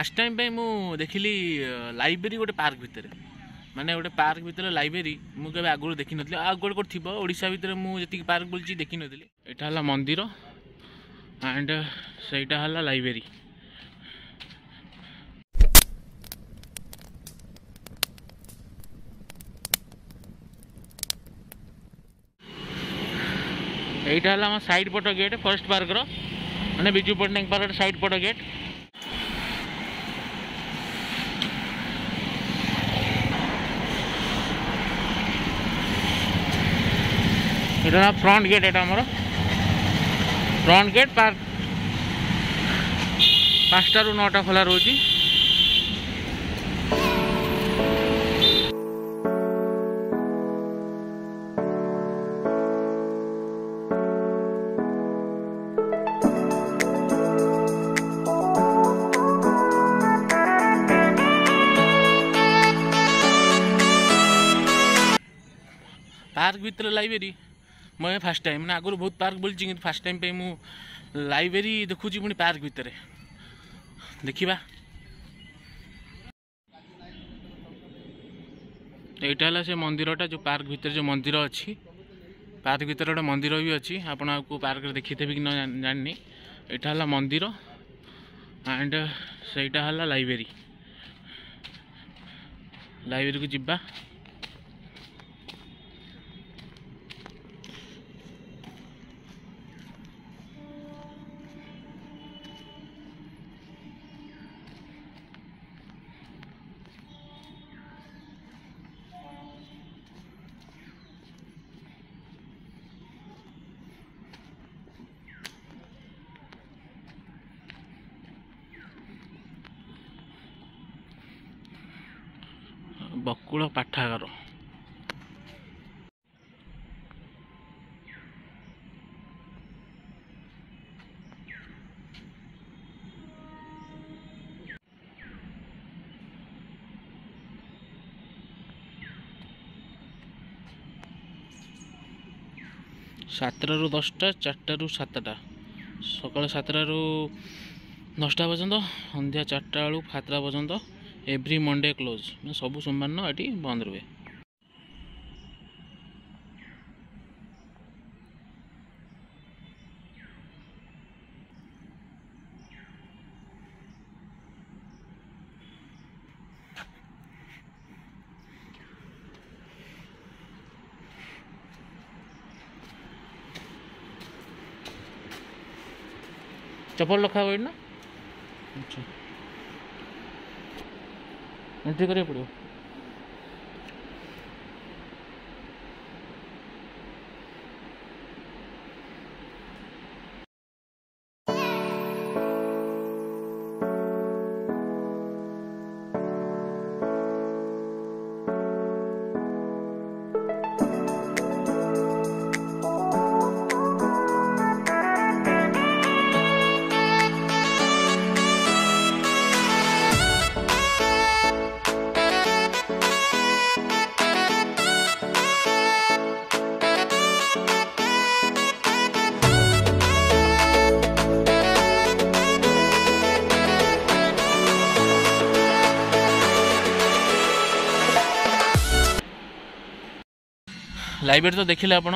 Last time मुझे देखिली library गोटे park भितर माने गोटे पार्क भितर लाइब्रेरी मुझे आगुरी देखी नी आगे कौन थी ओडिशा भितर मुझे पार्क बुल्ची देखी नी यहाँ मंदिर एंड से लाइब्रेरी यहाँ साइड पट गेट फॉरेस्ट पार्क मैंने बिजू पटनायक पार्क साइड पट गेट यहाँ फ्रंट गेट पार्क 5टा ରୁ 9ଟା खोला रोजी पार्क भितर लाइब्रेरी मैं फास्ट टाइम मैंने आगुरी बहुत पार्क बोलची कि फास्ट टाइम पे मु लाइब्रेरी देखु पुणी पार्क भितर देखा यहाँ से मंदिरटा जो पार्क भितर जो मंदिर अच्छी पार्क भितर गोटे मंदिर भी अच्छी आपको पार्क देखी थे कि न जानी यहाँ मंदिर एंड से लाइब्रेरी लाइब्रेरी को जीवा बकुला पाठागार सातटा ରୁ 10ଟା 4ଟା ରୁ 7ଟା सकाल 7ଟା ରୁ 10ଟା पर्यंत संध्या 4टा ରୁ 7ଟା पर्यंत एवरी मंडे क्लोज मैं सबू सोमवार न ये बंद रुए चप्पल रखा हुआ ना अच्छा एंट्री करे पड़ो लाइब्रेरी तो देखिले आपन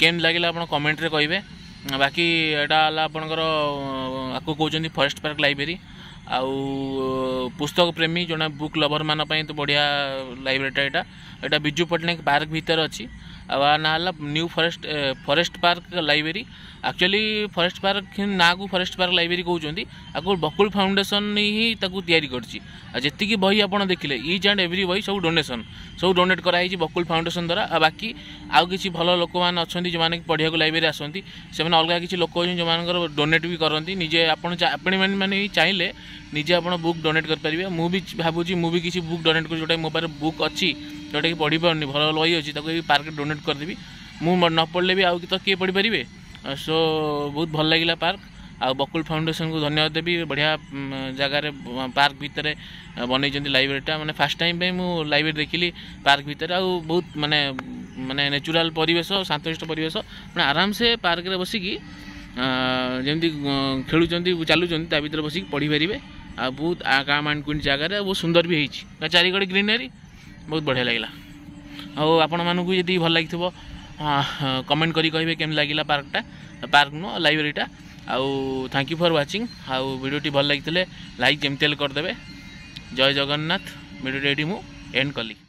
केन लगे आप कमेंट रे कहिबे बाकी एटा आपनकर आपको कहउछन फॉरेस्ट पार्क लाइब्रेरी आउ पुस्तक प्रेमी जोना बुक लवर मान पई तो बढ़िया लाइब्रेरीटा एटा एटा बिजू पटनायक पार्क भीतर अच्छी आ ना new forest park library actually forest park ना को फॉरेस्ट पार्क लाइब्रेरी कहते आपको बकुल फाउंडेशन ही तैयारी करती बही आप देखिले ईज एंड एव्री बही सब डोनेसन सब डोनेट कराई बकुल फाउंडेशन द्वारा आ बाकी आउ कि भल लोक मैंने अच्छा जो मैंने पढ़िया लाइब्रेरी आसती से अलग किसी लोक अच्छे जो मानकर डोनेट भी करती निजे आपने मैंने चाहिए निजे आप बुक डोनेट करेंगे मुझे भावुँ मुझे किसी बुक डोनेट कर जोटा मो पास बुक अच्छी जोटा कि पढ़ी पार्नी भल बही अच्छी पार्क डोनेट करदेवी मुझ न पढ़ले भी आउ तो किए पढ़ी पारे सो बहुत भल लगे पार्क आ बकुल फाउंडेशन को धन्यवाद देवी बढ़िया जगार पार्क भितर बन लाइब्रेरीटा मैंने फास्ट टाइम पे मुझे लाइब्रेरी देखिली पार्क भितर आ बहुत माने माने नेचुरल परिवेश शांतशिष्ट परिवेश मैं आराम से पार्क बसिकी जमी खेलुँच चलुँच बसिक पढ़ी पारे आ बहुत आकामानकुंड जगार बहुत सुंदर भी हो चारिकड़े ग्रीनरी बहुत बढ़िया लगे आपण मानक यदि भल लगी कमेंट करी कहे केम लगे पार्कटा पार्क नुह लाइब्रेरीटा आउ थैंक यू फॉर वाचिंग आउ वीडियोटी भल लगी लाइक केमती करदे जय जगन्नाथ वीडियोटी एंड कली।